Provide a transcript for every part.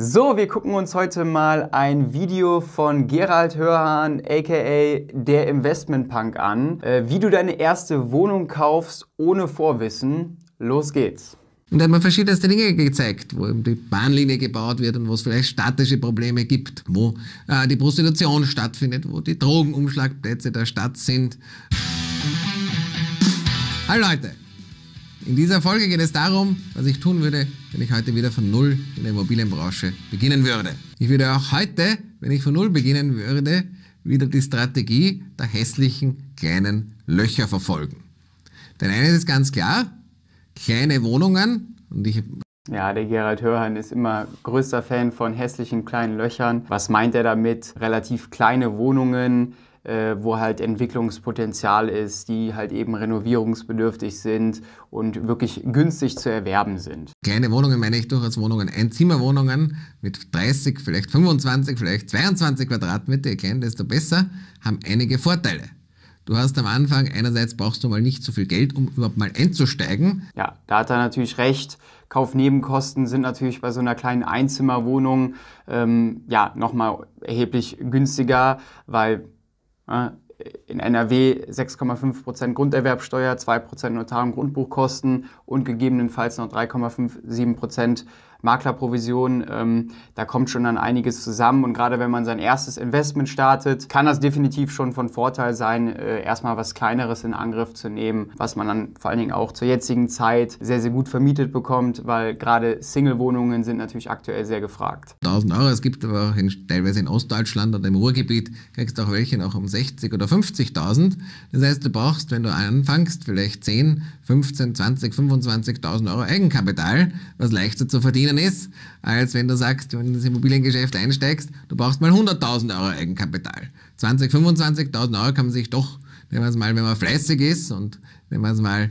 So, wir gucken uns heute mal ein Video von Gerald Hörhan, aka der Investmentpunk an. Wie du deine erste Wohnung kaufst ohne Vorwissen. Los geht's. Und da hat man verschiedenste Dinge gezeigt, wo eben die Bahnlinie gebaut wird und wo es vielleicht statische Probleme gibt, wo die Prostitution stattfindet, wo die Drogenumschlagplätze der Stadt sind. Hallo Leute, in dieser Folge geht es darum, was ich tun würde, wenn ich heute wieder von Null in der Immobilienbranche beginnen würde. Ich würde auch heute, wenn ich von Null beginnen würde, wieder die Strategie der hässlichen kleinen Löcher verfolgen. Denn eines ist ganz klar, kleine Wohnungen und ich... Ja, der Gerald Hörhan ist immer größter Fan von hässlichen kleinen Löchern. Was meint er damit? Relativ kleine Wohnungen, wo halt Entwicklungspotenzial ist, die halt eben renovierungsbedürftig sind und wirklich günstig zu erwerben sind. Kleine Wohnungen meine ich durchaus Wohnungen, Einzimmerwohnungen mit 30, vielleicht 25, vielleicht 22 Quadratmeter, je kleiner, desto besser, haben einige Vorteile. Du hast am Anfang, einerseits brauchst du mal nicht so viel Geld, um überhaupt mal einzusteigen. Ja, da hat er natürlich recht. Kaufnebenkosten sind natürlich bei so einer kleinen Einzimmerwohnung ja, nochmal erheblich günstiger, weil in NRW 6,5% Grunderwerbsteuer, 2% Notar- und Grundbuchkosten und gegebenenfalls noch 3,57% Maklerprovision. Da kommt schon dann einiges zusammen und gerade wenn man sein erstes Investment startet, kann das definitiv schon von Vorteil sein, erstmal was Kleineres in Angriff zu nehmen, was man dann vor allen Dingen auch zur jetzigen Zeit sehr, sehr gut vermietet bekommt, weil gerade Single-Wohnungen sind natürlich aktuell sehr gefragt. 1.000 Euro, es gibt aber auch teilweise in Ostdeutschland oder im Ruhrgebiet, kriegst du auch welche noch um 60 oder 50.000. Das heißt, du brauchst, wenn du anfängst, vielleicht 10, 15, 20, 25.000 Euro Eigenkapital, was leichter zu verdienen ist, als wenn du sagst, wenn du in das Immobiliengeschäft einsteigst, du brauchst mal 100.000 Euro Eigenkapital. 20.000, 25.000 Euro kann man sich doch, wenn man fleißig ist und wenn man es mal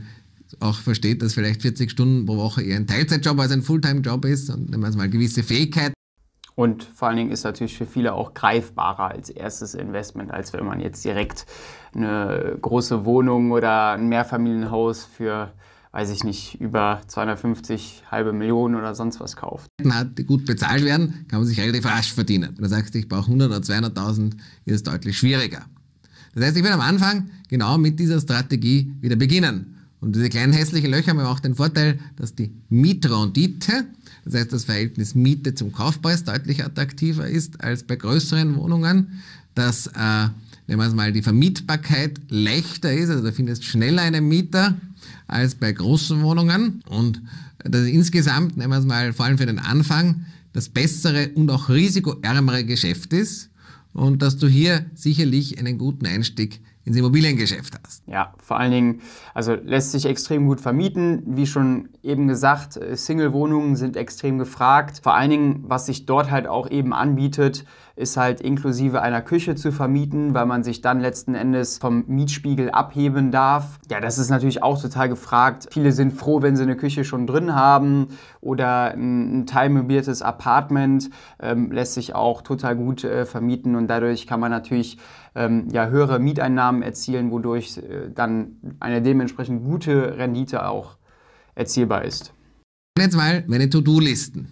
auch versteht, dass vielleicht 40 Stunden pro Woche eher ein Teilzeitjob als ein Fulltime-Job ist und wenn man es mal gewisse Fähigkeiten. Und vor allen Dingen ist natürlich für viele auch greifbarer als erstes Investment, als wenn man jetzt direkt eine große Wohnung oder ein Mehrfamilienhaus für weiß ich nicht, über 250 halbe Millionen oder sonst was kauft. Die gut bezahlt werden, kann man sich relativ rasch verdienen. Wenn du sagst, ich brauche 100.000 oder 200.000, ist es deutlich schwieriger. Das heißt, ich will am Anfang genau mit dieser Strategie wieder beginnen. Und diese kleinen hässlichen Löcher haben auch den Vorteil, dass die Mietrendite, das heißt das Verhältnis Miete zum Kaufpreis, deutlich attraktiver ist als bei größeren Wohnungen, dass die Vermietbarkeit leichter ist, also du findest schneller einen Mieter als bei großen Wohnungen und das ist insgesamt, vor allem für den Anfang, das bessere und auch risikoärmere Geschäft ist und dass du hier sicherlich einen guten Einstieg ins Immobiliengeschäft hast. Ja, vor allen Dingen, also lässt sich extrem gut vermieten. Wie schon eben gesagt, Single-Wohnungen sind extrem gefragt. Vor allen Dingen, was sich dort halt auch eben anbietet, ist halt inklusive einer Küche zu vermieten, weil man sich dann letzten Endes vom Mietspiegel abheben darf. Ja, das ist natürlich auch total gefragt. Viele sind froh, wenn sie eine Küche schon drin haben oder ein teilmöbliertes Apartment lässt sich auch total gut vermieten und dadurch kann man natürlich höhere Mieteinnahmen erzielen, wodurch dann eine dementsprechend gute Rendite auch erzielbar ist. Jetzt mal meine To-Do-Listen.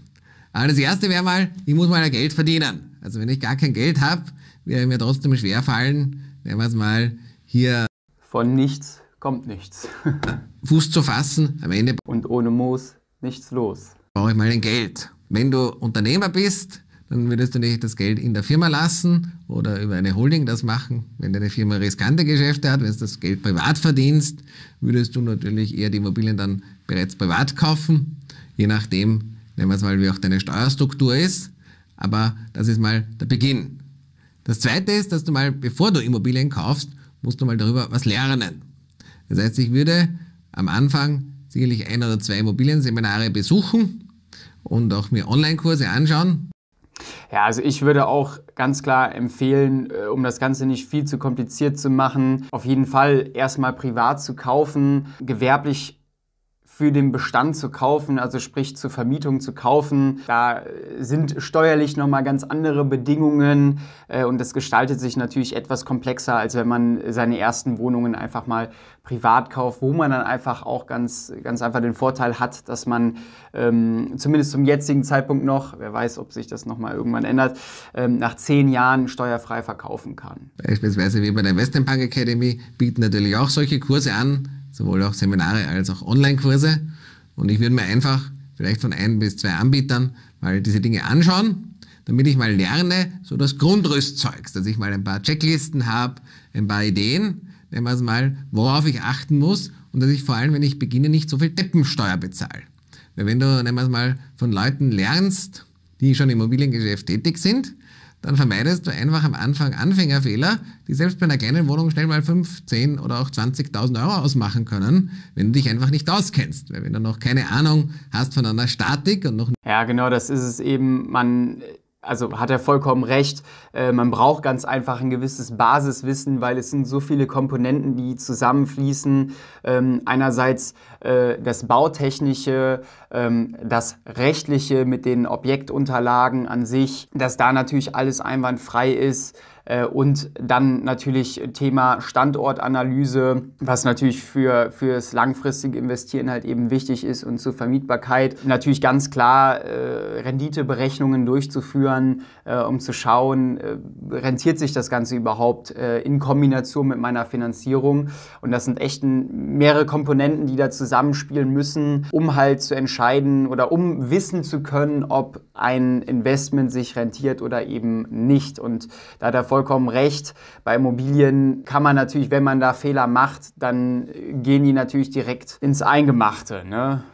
Also das erste wäre mal, ich muss mal Geld verdienen. Also wenn ich gar kein Geld habe, wäre mir trotzdem schwer fallen, hier... Von nichts kommt nichts. Fuß zu fassen, am Ende... Und ohne Moos nichts los. Brauche ich mal ein Geld. Wenn du Unternehmer bist, dann würdest du nicht das Geld in der Firma lassen oder über eine Holding das machen. Wenn deine Firma riskante Geschäfte hat, wenn du das Geld privat verdienst, würdest du natürlich eher die Immobilien dann bereits privat kaufen. Je nachdem, wie auch deine Steuerstruktur ist. Aber das ist mal der Beginn. Das zweite ist, dass du mal, bevor du Immobilien kaufst, musst du mal darüber was lernen. Das heißt, ich würde am Anfang sicherlich 1 oder 2 Immobilienseminare besuchen und auch mir Online-Kurse anschauen. Ja, also ich würde auch ganz klar empfehlen, um das Ganze nicht viel zu kompliziert zu machen, auf jeden Fall erstmal privat zu kaufen, gewerblich für den Bestand zu kaufen, also sprich zur Vermietung zu kaufen. Da sind steuerlich nochmal ganz andere Bedingungen und das gestaltet sich natürlich etwas komplexer, als wenn man seine ersten Wohnungen einfach mal privat kauft, wo man dann einfach auch ganz einfach den Vorteil hat, dass man zumindest zum jetzigen Zeitpunkt noch, wer weiß, ob sich das nochmal irgendwann ändert, nach 10 Jahren steuerfrei verkaufen kann. Beispielsweise wie bei der Western Bank Academy bieten natürlich auch solche Kurse an, sowohl auch Seminare als auch Online-Kurse. Und ich würde mir einfach vielleicht von 1 bis 2 Anbietern mal diese Dinge anschauen, damit ich mal lerne, so das Grundrüstzeug, dass ich mal ein paar Checklisten habe, ein paar Ideen, wenn man es mal, worauf ich achten muss und dass ich vor allem, wenn ich beginne, nicht so viel Deppensteuer bezahle. Weil wenn du, nehmen wir es mal, von Leuten lernst, die schon im Immobiliengeschäft tätig sind, dann vermeidest du einfach am Anfang Anfängerfehler, die selbst bei einer kleinen Wohnung schnell mal 5, 10 oder auch 20.000 Euro ausmachen können, wenn du dich einfach nicht auskennst. Weil wenn du noch keine Ahnung hast von einer Statik und noch... Ja, genau, das ist es eben. Also hat er vollkommen recht, man braucht ganz einfach ein gewisses Basiswissen, weil es sind so viele Komponenten, die zusammenfließen. Einerseits das Bautechnische, das Rechtliche mit den Objektunterlagen an sich, dass da natürlich alles einwandfrei ist. Und dann natürlich Thema Standortanalyse, was natürlich für das langfristige Investieren halt eben wichtig ist und zur Vermietbarkeit. Natürlich ganz klar Renditeberechnungen durchzuführen, um zu schauen, rentiert sich das Ganze überhaupt in Kombination mit meiner Finanzierung. Und das sind echt mehrere Komponenten, die da zusammenspielen müssen, um halt zu entscheiden oder um wissen zu können, ob ein Investment sich rentiert oder eben nicht. Und da davon vollkommen recht. Bei Immobilien kann man natürlich, wenn man da Fehler macht, dann gehen die natürlich direkt ins Eingemachte, ne?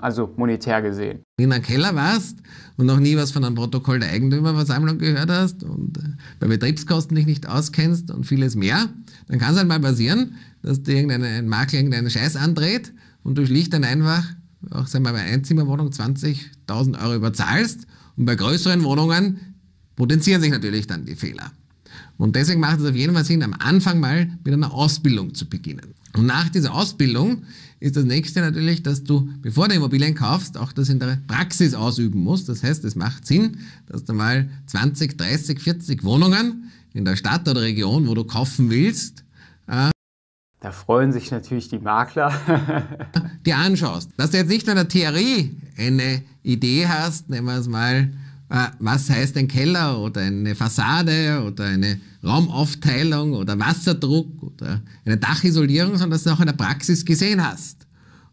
Also monetär gesehen. Wenn du in einem Keller warst und noch nie was von einem Protokoll der Eigentümerversammlung gehört hast und bei Betriebskosten dich nicht auskennst und vieles mehr, dann kann es halt mal passieren, dass dir irgendein Makler irgendeinen Scheiß andreht und du schlicht dann einfach, auch sagen wir mal, bei Einzimmerwohnung 20.000 Euro überzahlst und bei größeren Wohnungen potenzieren sich natürlich dann die Fehler. Und deswegen macht es auf jeden Fall Sinn, am Anfang mal mit einer Ausbildung zu beginnen. Und nach dieser Ausbildung ist das Nächste natürlich, dass du, bevor du Immobilien kaufst, auch das in der Praxis ausüben musst. Das heißt, es macht Sinn, dass du mal 20, 30, 40 Wohnungen in der Stadt oder Region, wo du kaufen willst, da freuen sich natürlich die Makler, dir anschaust. Dass du jetzt nicht in der Theorie eine Idee hast, nehmen wir es mal, was heißt ein Keller oder eine Fassade oder eine Raumaufteilung oder Wasserdruck oder eine Dachisolierung, sondern dass du auch in der Praxis gesehen hast.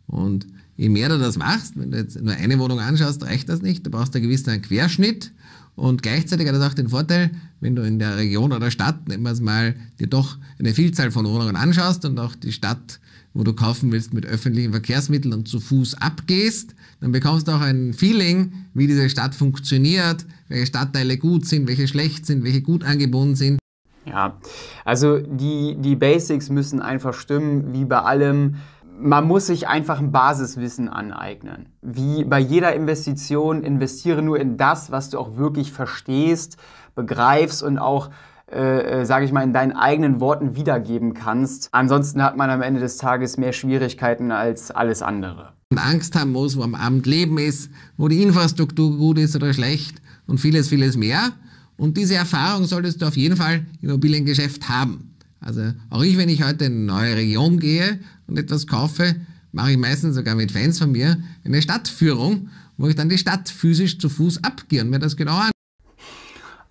Und je mehr du das machst, wenn du jetzt nur eine Wohnung anschaust, reicht das nicht. Du brauchst einen gewissen Querschnitt und gleichzeitig hat das auch den Vorteil, wenn du in der Region oder Stadt, nehmen wir es mal, dir doch eine Vielzahl von Wohnungen anschaust und auch die Stadt, wo du kaufen willst, mit öffentlichen Verkehrsmitteln und zu Fuß abgehst, dann bekommst du auch ein Feeling, wie diese Stadt funktioniert, welche Stadtteile gut sind, welche schlecht sind, welche gut angebunden sind. Ja, also die Basics müssen einfach stimmen, wie bei allem. Man muss sich einfach ein Basiswissen aneignen. Wie bei jeder Investition, investiere nur in das, was du auch wirklich verstehst, begreifst und auch sage ich mal, in deinen eigenen Worten wiedergeben kannst. Ansonsten hat man am Ende des Tages mehr Schwierigkeiten als alles andere. Und Angst haben muss, wo am Abend Leben ist, wo die Infrastruktur gut ist oder schlecht und vieles, vieles mehr. Und diese Erfahrung solltest du auf jeden Fall im Immobiliengeschäft haben. Also auch ich, wenn ich heute in eine neue Region gehe und etwas kaufe, mache ich meistens sogar mit Fans von mir eine Stadtführung, wo ich dann die Stadt physisch zu Fuß abgehe und mir das genau anschaue.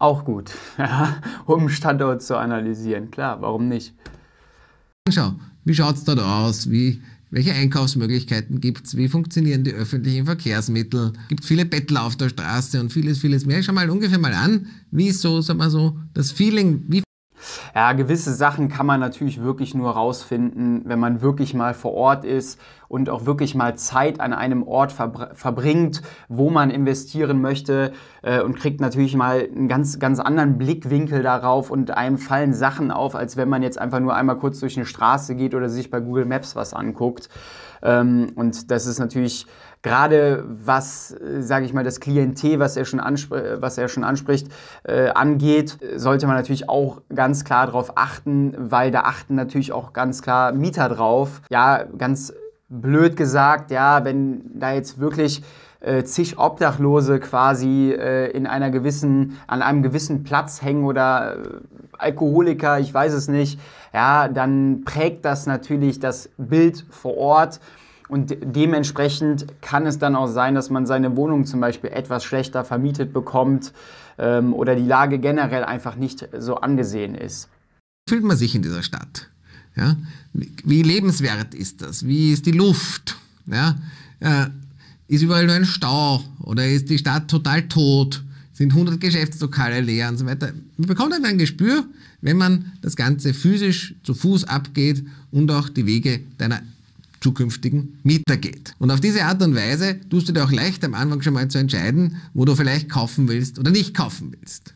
Auch gut, ja, um Standort zu analysieren. Klar, warum nicht? Schau, wie schaut es dort aus? Welche Einkaufsmöglichkeiten gibt es? Wie funktionieren die öffentlichen Verkehrsmittel? Es gibt viele Bettler auf der Straße und vieles, vieles mehr. Schau mal ungefähr mal an, wie ist so, sag mal so, das Feeling, wie... Ja, gewisse Sachen kann man natürlich wirklich nur rausfinden, wenn man wirklich mal vor Ort ist und auch wirklich mal Zeit an einem Ort verbringt, wo man investieren möchte und kriegt natürlich mal einen ganz anderen Blickwinkel darauf und einem fallen Sachen auf, als wenn man jetzt einfach nur einmal kurz durch eine Straße geht oder sich bei Google Maps was anguckt. Und das ist natürlich gerade was, sage ich mal, das Klientel, was er schon anspricht, angeht, sollte man natürlich auch ganz klar drauf achten, weil da achten natürlich auch ganz klar Mieter drauf. Ja, ganz blöd gesagt, ja, wenn da jetzt wirklich zig Obdachlose quasi in einer gewissen, an einem gewissen Platz hängen oder Alkoholiker, ich weiß es nicht, ja, dann prägt das natürlich das Bild vor Ort und dementsprechend kann es dann auch sein, dass man seine Wohnung zum Beispiel etwas schlechter vermietet bekommt oder die Lage generell einfach nicht so angesehen ist. Fühlt man sich in dieser Stadt? Ja? Wie lebenswert ist das? Wie ist die Luft? Ja? Ist überall nur ein Stau oder ist die Stadt total tot, sind 100 Geschäftslokale leer und so weiter. Man bekommt einfach ein Gespür, wenn man das Ganze physisch zu Fuß abgeht und auch die Wege deiner zukünftigen Mieter geht. Und auf diese Art und Weise tust du dir auch leicht am Anfang schon mal zu entscheiden, wo du vielleicht kaufen willst oder nicht kaufen willst.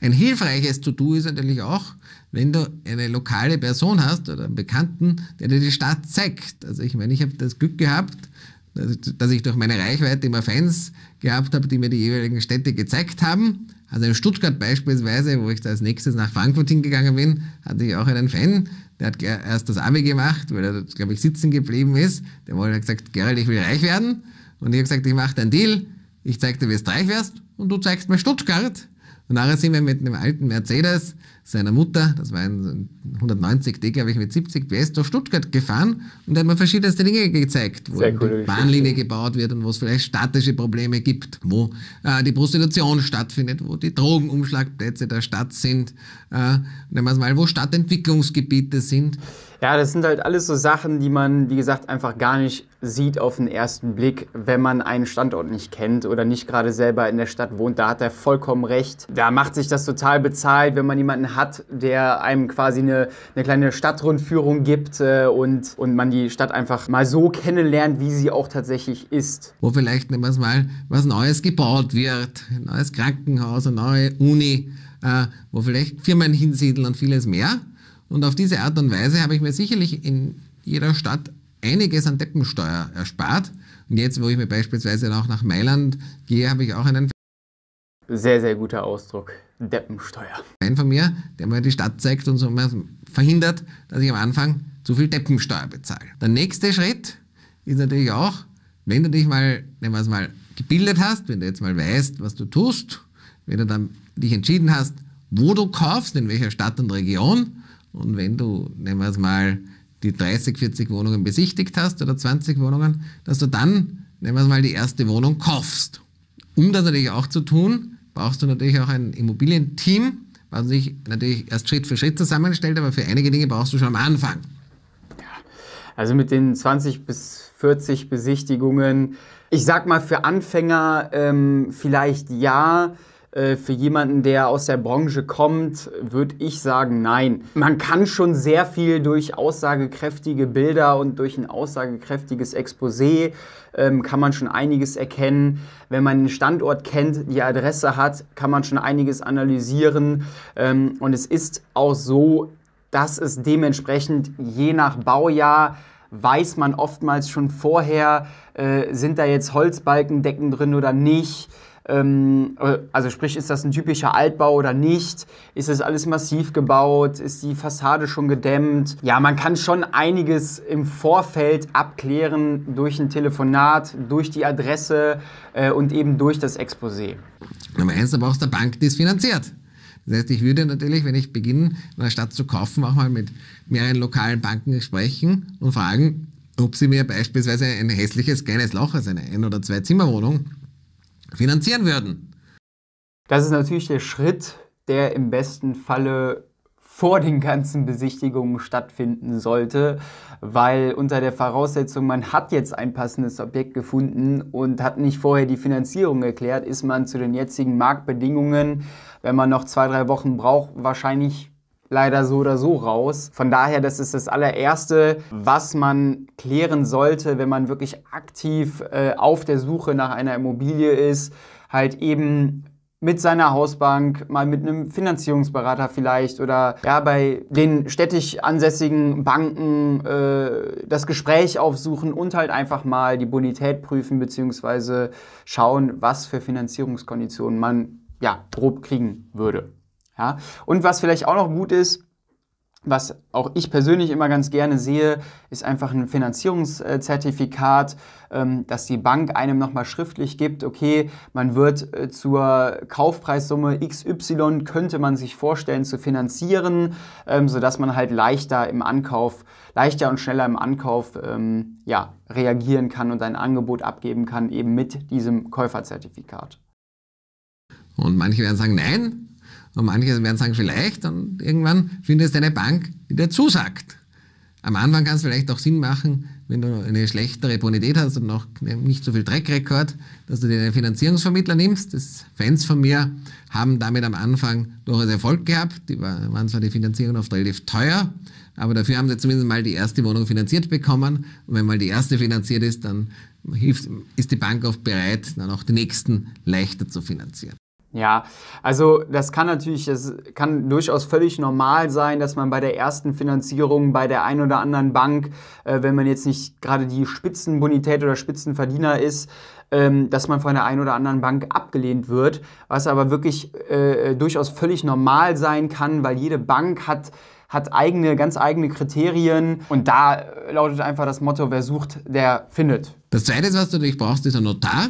Ein hilfreiches To-Do ist natürlich auch, wenn du eine lokale Person hast oder einen Bekannten, der dir die Stadt zeigt. Also ich meine, ich habe das Glück gehabt, dass ich durch meine Reichweite immer Fans gehabt habe, die mir die jeweiligen Städte gezeigt haben. Also in Stuttgart beispielsweise, wo ich da als nächstes nach Frankfurt hingegangen bin, hatte ich auch einen Fan, der hat erst das Abi gemacht, weil er, glaube ich, sitzen geblieben ist. Der hat gesagt, Gerald, ich will reich werden. Und ich habe gesagt, ich mache einen Deal, ich zeige dir, wie du reich wirst und du zeigst mir Stuttgart. Und nachher sind wir mit einem alten Mercedes seiner Mutter, das war ein 190D, glaube ich, mit 70 PS durch Stuttgart gefahren und da hat man verschiedenste Dinge gezeigt, wo die Bahnlinie gebaut wird und wo es vielleicht statische Probleme gibt, wo die Prostitution stattfindet, wo die Drogenumschlagplätze der Stadt sind, nehmen wir es mal, wo Stadtentwicklungsgebiete sind. Ja, das sind halt alles so Sachen, die man, wie gesagt, einfach gar nicht sieht auf den ersten Blick, wenn man einen Standort nicht kennt oder nicht gerade selber in der Stadt wohnt. Da hat er vollkommen recht. Da macht sich das total bezahlt, wenn man jemanden hat, der einem quasi eine kleine Stadtrundführung gibt und man die Stadt einfach mal so kennenlernt, wie sie auch tatsächlich ist. Wo vielleicht, nehmen wir es mal, was Neues gebaut wird, ein neues Krankenhaus, eine neue Uni, wo vielleicht Firmen hinsiedeln und vieles mehr. Und auf diese Art und Weise habe ich mir sicherlich in jeder Stadt einiges an Deppensteuer erspart. Und jetzt, wo ich mir beispielsweise auch nach Mailand gehe, habe ich auch einen... Sehr, sehr guter Ausdruck. Deppensteuer. Ein von mir, der mir die Stadt zeigt und so verhindert, dass ich am Anfang zu viel Deppensteuer bezahle. Der nächste Schritt ist natürlich auch, wenn du dich mal, nehmen wir es mal, gebildet hast, wenn du jetzt mal weißt, was du tust, wenn du dann dich entschieden hast, wo du kaufst, in welcher Stadt und Region. Und wenn du, nehmen wir es mal, die 30, 40 Wohnungen besichtigt hast oder 20 Wohnungen, dass du dann, nehmen wir es mal, die erste Wohnung kaufst. Um das natürlich auch zu tun, brauchst du natürlich auch ein Immobilienteam, was sich natürlich erst Schritt für Schritt zusammenstellt, aber für einige Dinge brauchst du schon am Anfang. Ja, also mit den 20 bis 40 Besichtigungen, ich sag mal für Anfänger vielleicht ja. Für jemanden, der aus der Branche kommt, würde ich sagen, nein. Man kann schon sehr viel durch aussagekräftige Bilder und durch ein aussagekräftiges Exposé kann man schon einiges erkennen. Wenn man den Standort kennt, die Adresse hat, kann man schon einiges analysieren. Und es ist auch so, dass es dementsprechend je nach Baujahr weiß man oftmals schon vorher, sind da jetzt Holzbalkendecken drin oder nicht. Also sprich, ist das ein typischer Altbau oder nicht? Ist das alles massiv gebaut? Ist die Fassade schon gedämmt? Ja, man kann schon einiges im Vorfeld abklären durch ein Telefonat, durch die Adresse und eben durch das Exposé. Nummer eins, da brauchst du eine Bank, die es finanziert. Das heißt, ich würde natürlich, wenn ich beginne, in einer Stadt zu kaufen, auch mal mit mehreren lokalen Banken sprechen und fragen, ob sie mir beispielsweise ein hässliches kleines Loch, also eine Ein- oder Zwei-Zimmer-Wohnung, finanzieren würden. Das ist natürlich der Schritt, der im besten Falle vor den ganzen Besichtigungen stattfinden sollte, weil unter der Voraussetzung, man hat jetzt ein passendes Objekt gefunden und hat nicht vorher die Finanzierung erklärt, ist man zu den jetzigen Marktbedingungen, wenn man noch 2, 3 Wochen braucht, wahrscheinlich leider so oder so raus. Von daher, das ist das allererste, was man klären sollte, wenn man wirklich aktiv auf der Suche nach einer Immobilie ist, halt eben mit seiner Hausbank, mal mit einem Finanzierungsberater vielleicht oder ja, bei den städtisch ansässigen Banken das Gespräch aufsuchen und halt einfach mal die Bonität prüfen bzw. schauen, was für Finanzierungskonditionen man ja grob kriegen würde. Ja, und was vielleicht auch noch gut ist, Was auch ich persönlich immer ganz gerne sehe, ist einfach ein Finanzierungszertifikat, dass die Bank einem nochmal schriftlich gibt, okay, man wird zur Kaufpreissumme XY, könnte man sich vorstellen zu finanzieren, sodass man halt leichter und schneller im Ankauf reagieren kann und ein Angebot abgeben kann, eben mit diesem Käuferzertifikat. Und manche werden sagen, nein. Und manche werden sagen, vielleicht, und irgendwann findest du eine Bank, die dir zusagt. Am Anfang kann es vielleicht auch Sinn machen, wenn du eine schlechtere Bonität hast und noch nicht so viel Track-Record, dass du dir einen Finanzierungsvermittler nimmst. Das Fans von mir haben damit am Anfang durchaus Erfolg gehabt. Die waren zwar die Finanzierung oft relativ teuer, aber dafür haben sie zumindest mal die erste Wohnung finanziert bekommen. Und wenn mal die erste finanziert ist, dann ist die Bank oft bereit, dann auch die nächsten leichter zu finanzieren. Ja, also das kann durchaus völlig normal sein, dass man bei der ersten Finanzierung bei der einen oder anderen Bank, wenn man jetzt nicht gerade die Spitzenbonität oder Spitzenverdiener ist, dass man von der einen oder anderen Bank abgelehnt wird, was aber wirklich durchaus völlig normal sein kann, weil jede Bank hat ganz eigene Kriterien, und da lautet einfach das Motto, wer sucht, der findet. Das Zweite, was du natürlich brauchst, ist ein Notar,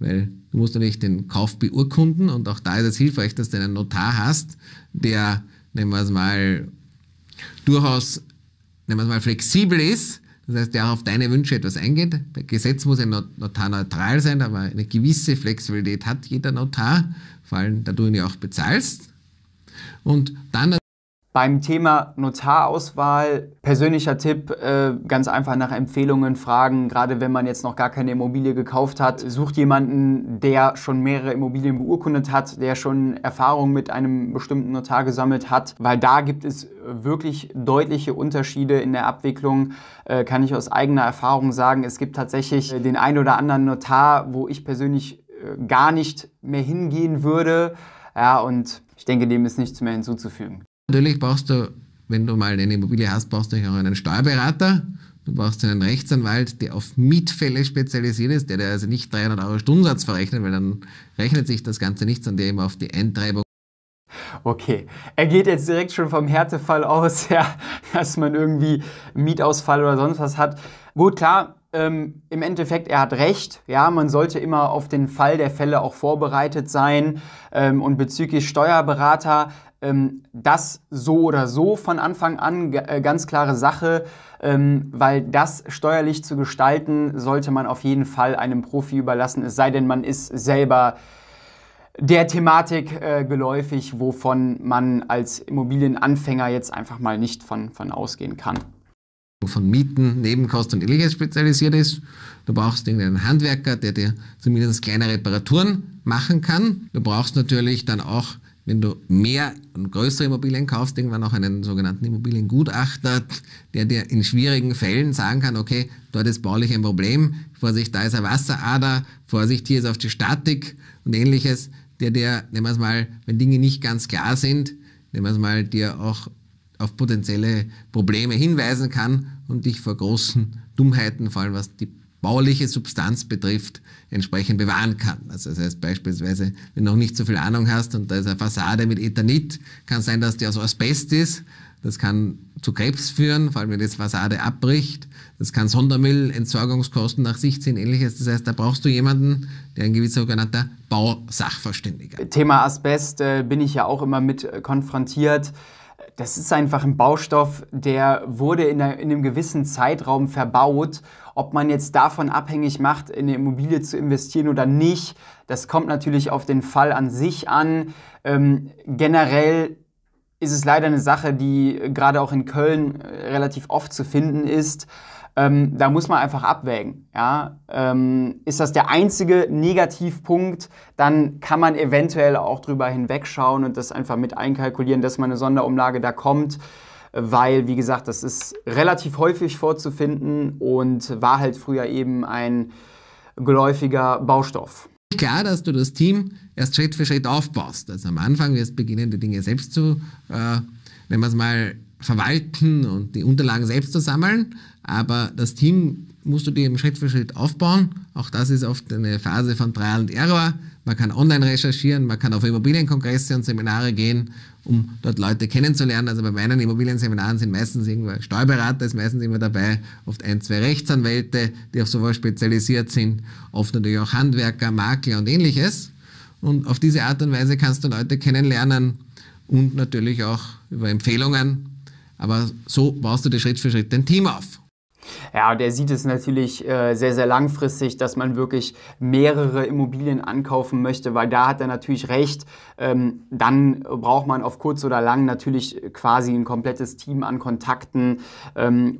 weil du musst natürlich den Kauf beurkunden, und auch da ist es hilfreich, dass du einen Notar hast, der, nehmen wir es mal, flexibel ist. Das heißt, der auch auf deine Wünsche etwas eingeht. Bei Gesetz muss ein Notar neutral sein, aber eine gewisse Flexibilität hat jeder Notar, vor allem, da du ihn ja auch bezahlst. Und dann beim Thema Notarauswahl, persönlicher Tipp, ganz einfach nach Empfehlungen fragen. Gerade wenn man jetzt noch gar keine Immobilie gekauft hat, sucht jemanden, der schon mehrere Immobilien beurkundet hat, der schon Erfahrung mit einem bestimmten Notar gesammelt hat. Weil da gibt es wirklich deutliche Unterschiede in der Abwicklung, kann ich aus eigener Erfahrung sagen. Es gibt tatsächlich den einen oder anderen Notar, wo ich persönlich gar nicht mehr hingehen würde. Ja, und ich denke, dem ist nichts mehr hinzuzufügen. Natürlich brauchst du, wenn du mal eine Immobilie hast, brauchst du auch einen Steuerberater, du brauchst einen Rechtsanwalt, der auf Mietfälle spezialisiert ist, der dir also nicht 300 € Stundensatz verrechnet, weil dann rechnet sich das Ganze nicht, sondern der eben auf die Eintreibung. Okay, er geht jetzt direkt schon vom Härtefall aus, ja, dass man irgendwie Mietausfall oder sonst was hat. Gut, klar. Im Endeffekt, er hat recht, ja, man sollte immer auf den Fall der Fälle auch vorbereitet sein, und bezüglich Steuerberater, das so oder so von Anfang an ganz klare Sache, weil das steuerlich zu gestalten, sollte man auf jeden Fall einem Profi überlassen, es sei denn, man ist selber der Thematik geläufig, wovon man als Immobilienanfänger jetzt einfach mal nicht von ausgehen kann. Von Mieten, Nebenkosten und Ähnliches spezialisiert ist. Du brauchst irgendeinen Handwerker, der dir zumindest kleine Reparaturen machen kann. Du brauchst natürlich dann auch, wenn du mehr und größere Immobilien kaufst, irgendwann auch einen sogenannten Immobiliengutachter, der dir in schwierigen Fällen sagen kann, okay, dort ist baulich ein Problem, Vorsicht, da ist eine Wasserader, Vorsicht, hier ist auf die Statik und Ähnliches, der dir, wenn Dinge nicht ganz klar sind, dir auch auf potenzielle Probleme hinweisen kann und dich vor großen Dummheiten, vor allem was die bauliche Substanz betrifft, entsprechend bewahren kann. Also das heißt beispielsweise, wenn du noch nicht so viel Ahnung hast und da ist eine Fassade mit Eternit, kann sein, dass die aus Asbest ist, das kann zu Krebs führen, vor allem wenn die Fassade abbricht, das kann Sondermüll, Entsorgungskosten nach sich ziehen, Ähnliches. Das heißt, da brauchst du jemanden, der ein gewisser sogenannter Bausachverständiger. Thema Asbest bin ich ja auch immer mit konfrontiert. Das ist einfach ein Baustoff, der wurde in einem gewissen Zeitraum verbaut. Ob man jetzt davon abhängig macht, in eine Immobilie zu investieren oder nicht, das kommt natürlich auf den Fall an sich an. Generell ist es leider eine Sache, die gerade auch in Köln relativ oft zu finden ist. Da muss man einfach abwägen. Ja? Ist das der einzige Negativpunkt, dann kann man eventuell auch drüber hinwegschauen und das einfach mit einkalkulieren, dass man eine Sonderumlage da kommt, weil, wie gesagt, das ist relativ häufig vorzufinden und war halt früher eben ein geläufiger Baustoff. Klar, dass du das Team erst Schritt für Schritt aufbaust. Also am Anfang wirst du beginnen, die Dinge selbst zu, verwalten und die Unterlagen selbst zu sammeln, aber das Team musst du dir eben Schritt für Schritt aufbauen. Auch das ist oft eine Phase von Trial and Error, man kann online recherchieren, man kann auf Immobilienkongresse und Seminare gehen, um dort Leute kennenzulernen. Also bei meinen Immobilienseminaren sind meistens irgendwo Steuerberater, ist meistens immer dabei, oft ein, zwei Rechtsanwälte, die auf sowas spezialisiert sind, oft natürlich auch Handwerker, Makler und ähnliches. Und auf diese Art und Weise kannst du Leute kennenlernen und natürlich auch über Empfehlungen. Aber so baust du dir Schritt für Schritt dein Team auf. Ja, der sieht es natürlich sehr, sehr langfristig, dass man wirklich mehrere Immobilien ankaufen möchte, weil da hat er natürlich recht. Dann braucht man auf kurz oder lang natürlich quasi ein komplettes Team an Kontakten,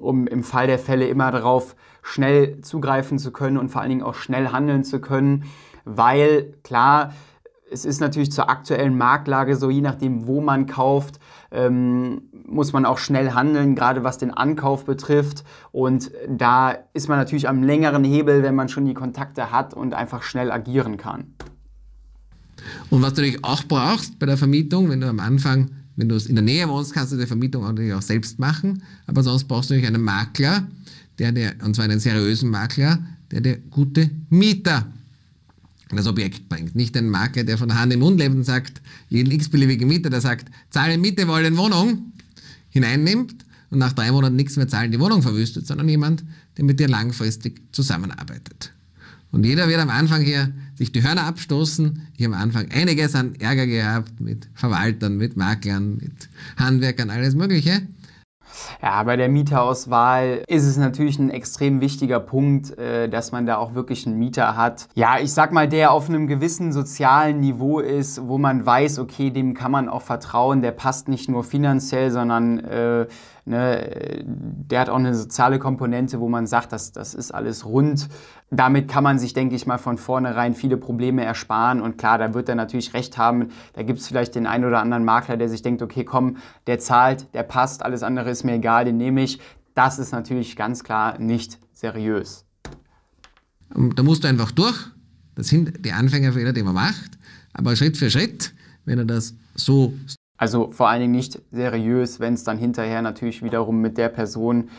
um im Fall der Fälle immer darauf schnell zugreifen zu können und vor allen Dingen auch schnell handeln zu können, weil klar, es ist natürlich zur aktuellen Marktlage so, je nachdem, wo man kauft, muss man auch schnell handeln, gerade was den Ankauf betrifft. Und da ist man natürlich am längeren Hebel, wenn man schon die Kontakte hat und einfach schnell agieren kann. Und was du natürlich auch brauchst bei der Vermietung, wenn du am Anfang, wenn du in der Nähe wohnst, kannst du die Vermietung natürlich auch selbst machen. Aber sonst brauchst du natürlich einen Makler, und zwar einen seriösen Makler, der dir gute Mieter das Objekt bringt. Nicht ein Makler, der von Hand im Mund lebt und sagt, jeden x-beliebigen Mieter, der sagt, zahle Miete, wollen Wohnung, hineinnimmt und nach 3 Monaten nichts mehr zahlen, die Wohnung verwüstet, sondern jemand, der mit dir langfristig zusammenarbeitet. Und jeder wird am Anfang hier sich die Hörner abstoßen. Ich habe am Anfang einiges an Ärger gehabt mit Verwaltern, mit Maklern, mit Handwerkern, alles Mögliche. Ja, bei der Mieterauswahl ist es natürlich ein extrem wichtiger Punkt, dass man da auch wirklich einen Mieter hat. Ja, ich sag mal, der auf einem gewissen sozialen Niveau ist, wo man weiß, okay, dem kann man auch vertrauen, der passt nicht nur finanziell, sondern der hat auch eine soziale Komponente, wo man sagt, das ist alles rund. Damit kann man sich, denke ich mal, von vornherein viele Probleme ersparen. Und klar, da wird er natürlich recht haben. Da gibt es vielleicht den einen oder anderen Makler, der sich denkt, okay, komm, der zahlt, der passt, alles andere ist mir egal, den nehme ich. Das ist natürlich ganz klar nicht seriös. Da musst du einfach durch. Das sind die Anfängerfehler, die man macht. Aber Schritt für Schritt, wenn er das so... Also vor allen Dingen nicht seriös, wenn es dann hinterher natürlich wiederum mit der Person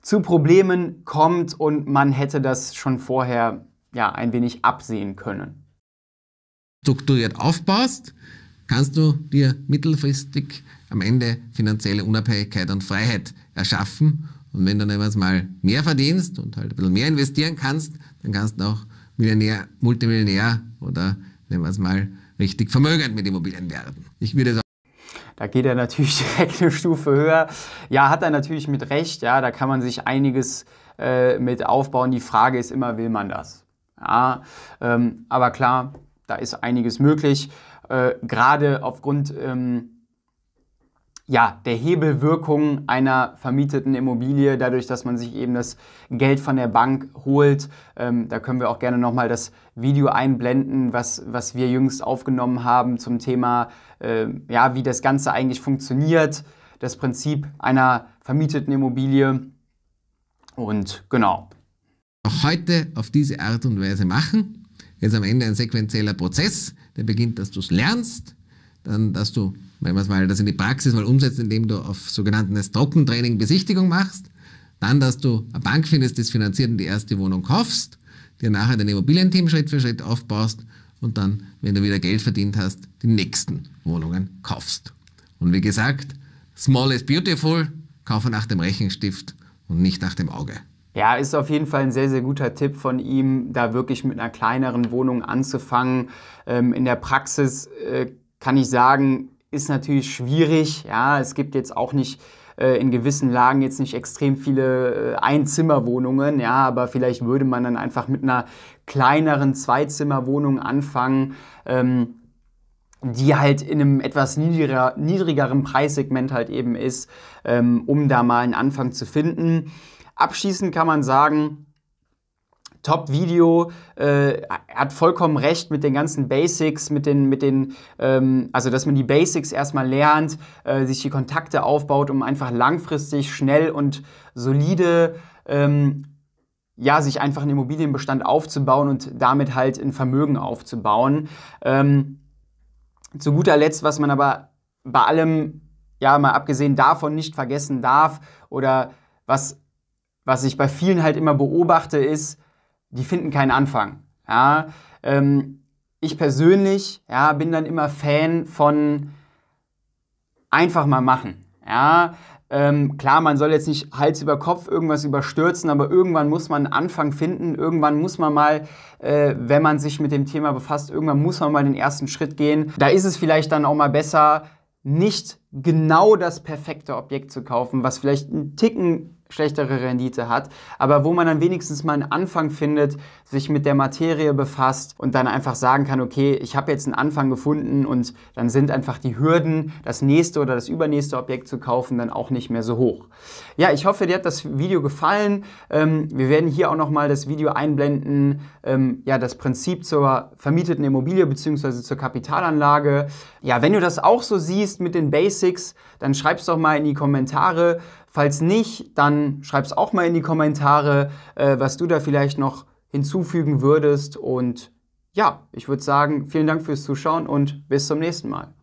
zu Problemen kommt und man hätte das schon vorher ja ein wenig absehen können. Strukturiert aufbaust, kannst du dir mittelfristig am Ende finanzielle Unabhängigkeit und Freiheit erschaffen. Und wenn du dann etwas mal mehr verdienst und halt ein bisschen mehr investieren kannst, dann kannst du auch Millionär, Multimillionär oder nehmen wir es mal richtig vermögend mit Immobilien werden. Ich würde sagen, da geht er natürlich direkt eine Stufe höher. Ja, hat er natürlich mit Recht. Ja, da kann man sich einiges mit aufbauen. Die Frage ist immer, will man das? Ja, aber klar, da ist einiges möglich. Gerade aufgrund der Hebelwirkung einer vermieteten Immobilie, dadurch, dass man sich eben das Geld von der Bank holt. Da können wir auch gerne nochmal das Video einblenden, was wir jüngst aufgenommen haben zum Thema, wie das Ganze eigentlich funktioniert, das Prinzip einer vermieteten Immobilie und genau. Auch heute auf diese Art und Weise machen. Jetzt am Ende ein sequenzieller Prozess, der beginnt, dass du es lernst, dann, dass du, wenn man es mal das in die Praxis mal umsetzt, indem du auf sogenanntes Trockentraining Besichtigung machst, dann, dass du eine Bank findest, die es finanziert und die erste Wohnung kaufst, dir nachher dein Immobilienteam Schritt für Schritt aufbaust und dann, wenn du wieder Geld verdient hast, die nächsten Wohnungen kaufst. Und wie gesagt, small is beautiful, kaufe nach dem Rechenstift und nicht nach dem Auge. Ja, ist auf jeden Fall ein sehr, sehr guter Tipp von ihm, da wirklich mit einer kleineren Wohnung anzufangen. In der Praxis kann ich sagen, ist natürlich schwierig, ja, es gibt jetzt auch nicht in gewissen Lagen jetzt nicht extrem viele Einzimmerwohnungen, ja, aber vielleicht würde man dann einfach mit einer kleineren Zweizimmerwohnung anfangen, die halt in einem etwas niedrigeren Preissegment halt eben ist, um da mal einen Anfang zu finden. Abschließend kann man sagen, Top-Video, hat vollkommen recht mit den ganzen Basics, also dass man die Basics erstmal lernt, sich die Kontakte aufbaut, um einfach langfristig, schnell und solide, sich einfach einen Immobilienbestand aufzubauen und damit halt ein Vermögen aufzubauen. Zu guter Letzt, was man aber bei allem, ja, mal abgesehen davon nicht vergessen darf oder was ich bei vielen halt immer beobachte, ist, die finden keinen Anfang. Ja, ich persönlich bin dann immer Fan von einfach mal machen. Ja, klar, man soll jetzt nicht Hals über Kopf irgendwas überstürzen, aber irgendwann muss man einen Anfang finden. Irgendwann muss man mal, wenn man sich mit dem Thema befasst, irgendwann muss man mal den ersten Schritt gehen. Da ist es vielleicht dann auch mal besser, nicht genau das perfekte Objekt zu kaufen, was vielleicht einen Ticken schlechtere Rendite hat, aber wo man dann wenigstens mal einen Anfang findet, sich mit der Materie befasst und dann einfach sagen kann, okay, ich habe jetzt einen Anfang gefunden und dann sind einfach die Hürden, das nächste oder das übernächste Objekt zu kaufen, dann auch nicht mehr so hoch. Ja, ich hoffe, dir hat das Video gefallen. Wir werden hier auch nochmal das Video einblenden, ja, das Prinzip zur vermieteten Immobilie bzw. zur Kapitalanlage. Ja, wenn du das auch so siehst mit den Basics, dann schreib's doch mal in die Kommentare. Falls nicht, dann schreib's auch mal in die Kommentare, was du da vielleicht noch hinzufügen würdest. Und ja, ich würde sagen, vielen Dank fürs Zuschauen und bis zum nächsten Mal.